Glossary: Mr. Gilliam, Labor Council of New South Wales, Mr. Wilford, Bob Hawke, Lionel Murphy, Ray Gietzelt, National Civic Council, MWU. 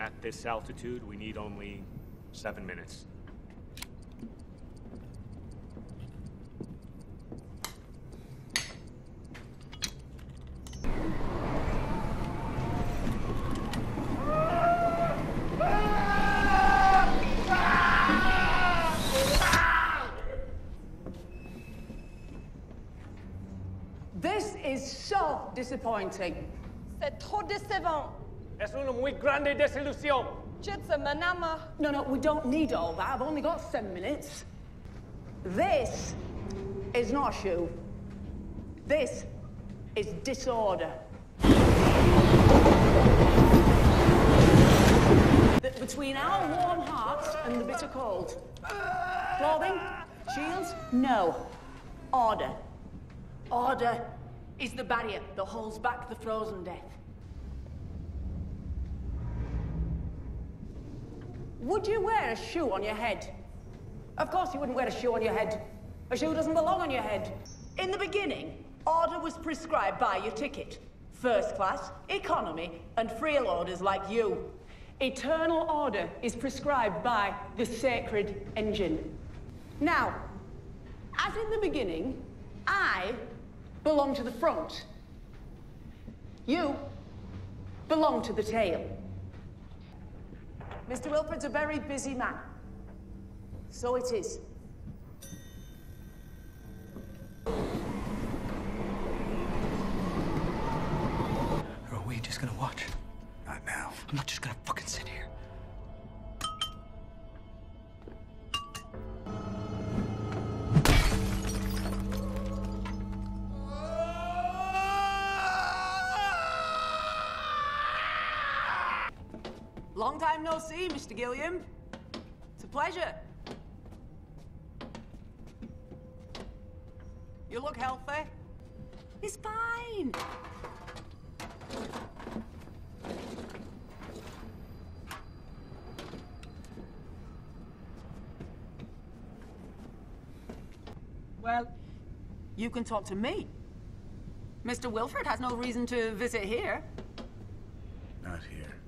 At this altitude, we need only 7 minutes. This is so disappointing. C'est trop décevant. Es una muy grande desilusión. No, we don't need all that. I've only got 7 minutes. This is not a shoe. This is disorder. Between our warm hearts and the bitter cold. Clothing? Shields? No. Order. Order is the barrier that holds back the frozen death. Would you wear a shoe on your head? Of course you wouldn't wear a shoe on your head. A shoe doesn't belong on your head. In the beginning, order was prescribed by your ticket. First class, economy, and freeloaders like you. Eternal order is prescribed by the sacred engine. Now, as in the beginning, I belong to the front. You belong to the tail. Mr. Wilford's a very busy man. So it is. Or are we just gonna watch? Not now. I'm not just gonna fucking sit here. Long time no see, Mr. Gilliam. It's a pleasure. You look healthy. It's fine. Well, you can talk to me. Mr. Wilford has no reason to visit here. Not here.